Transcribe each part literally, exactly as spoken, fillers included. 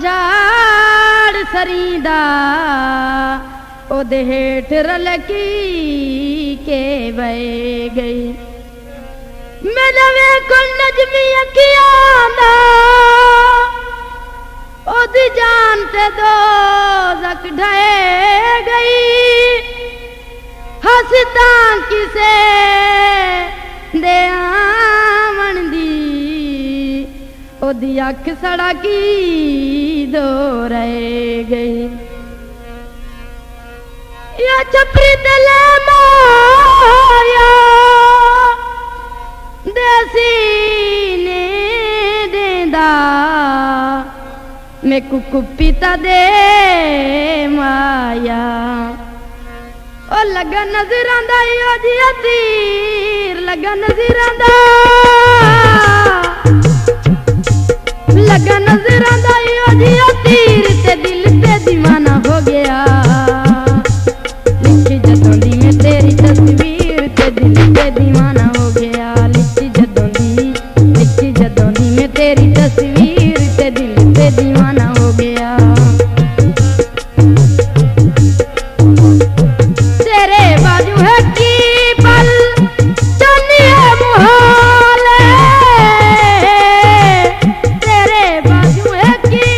झाड़ सरीदा ओदे हेठ रलकी के बह गई। मैं लवे को नजमी अखियाना ओदी जान ते दो जक ढहे गई। हसदा किसे दे आवन दी ओदी अख सड़की दो रह गई। या छपरी तले माया देसी ने देंदा मैं कुकुपिता दे माया। ओ लगा नजरां दा ओ जी तीर लगा नजरां दा लगा नजर आंदा ओ जी ओ तीर ते दिल ते दीवाना हो गया। लिखी जदों दी मैं तेरी तस्वीर ते दिल ते दीवाना हो गया। लिखी जदों दी लिखी जदों दी मैं तेरी तस्वीर ते दिल ते दीवाना हो गया। तेरे बाजू है की पल चन्नी है तेरे नाली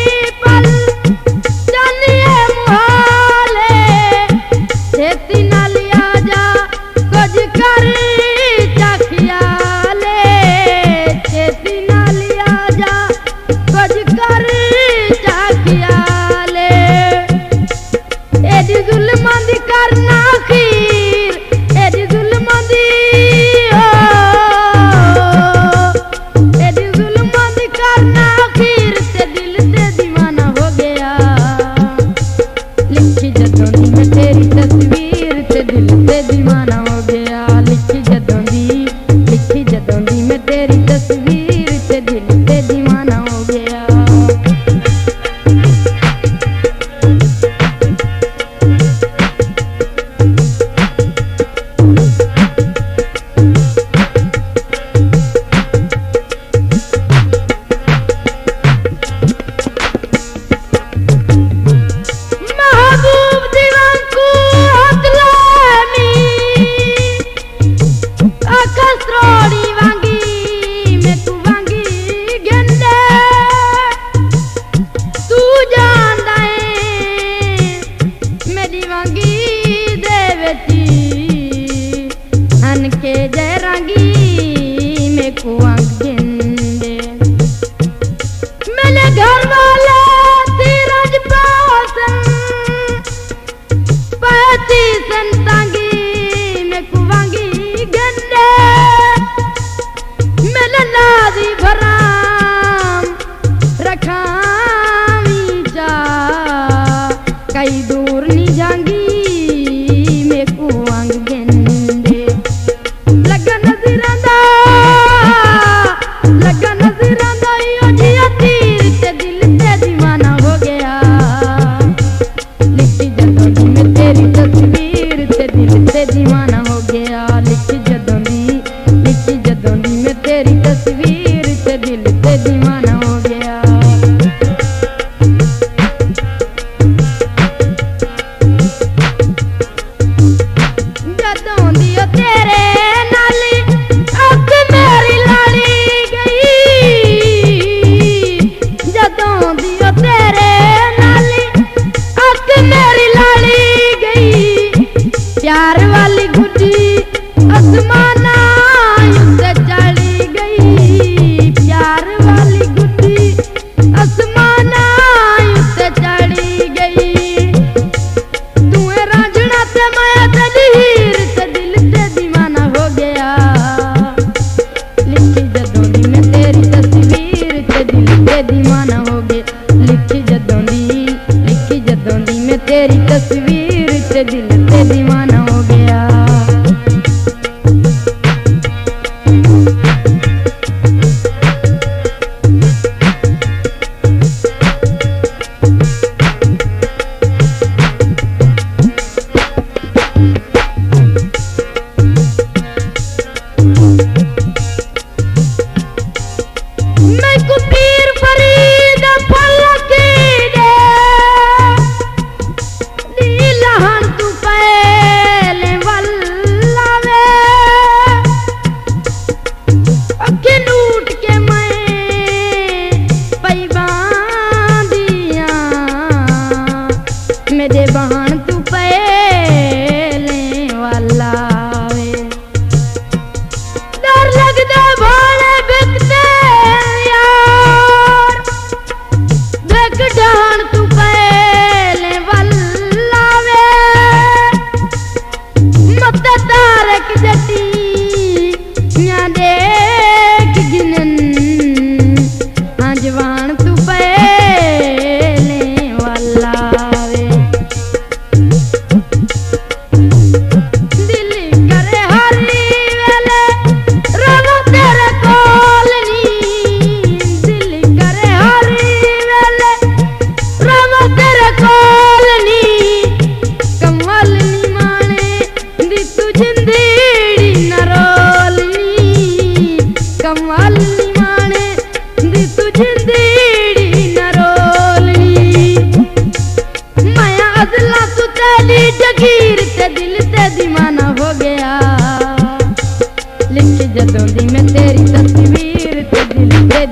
अख मेरी लाली गई।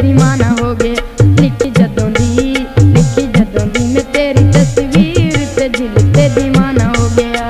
अभिमान होगे। लिखी जदोंदी लिखी जदोंदी में तेरी तस्वीर पे दिल पे दीवाना हो गया।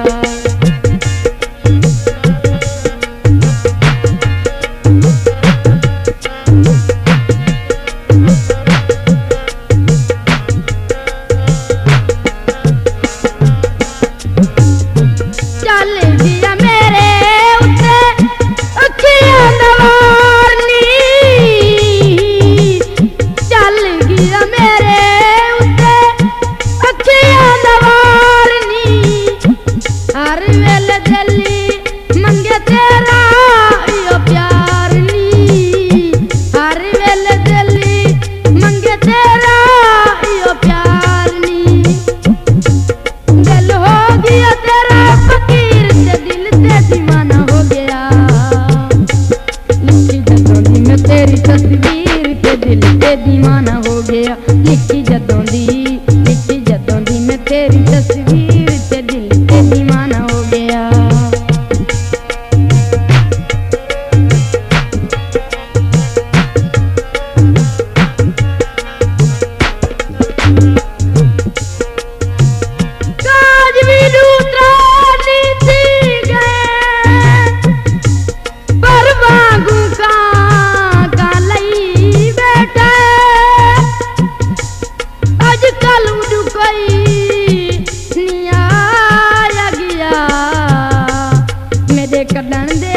लिखी जदोंदी लिखी जदोंदी मैं तेरी तस्वीर से दिल पे दीवाना हो गया। कदन दे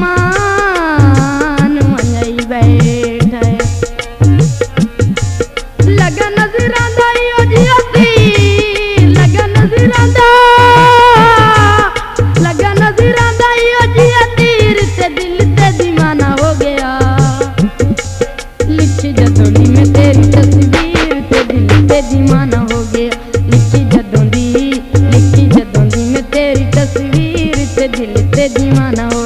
मान मई बैठ लगा नजरा दी लगा नजरा लगा नजरा तीर से दिल से दीवाना हो गया। लिखी जदोंदी में तेरी तस्वीर से दिल से दीवाना हो गया। लिखी जदोंदी लिखी जदोंदी में तेरी तस्वीर से दिल से दीवाना हो।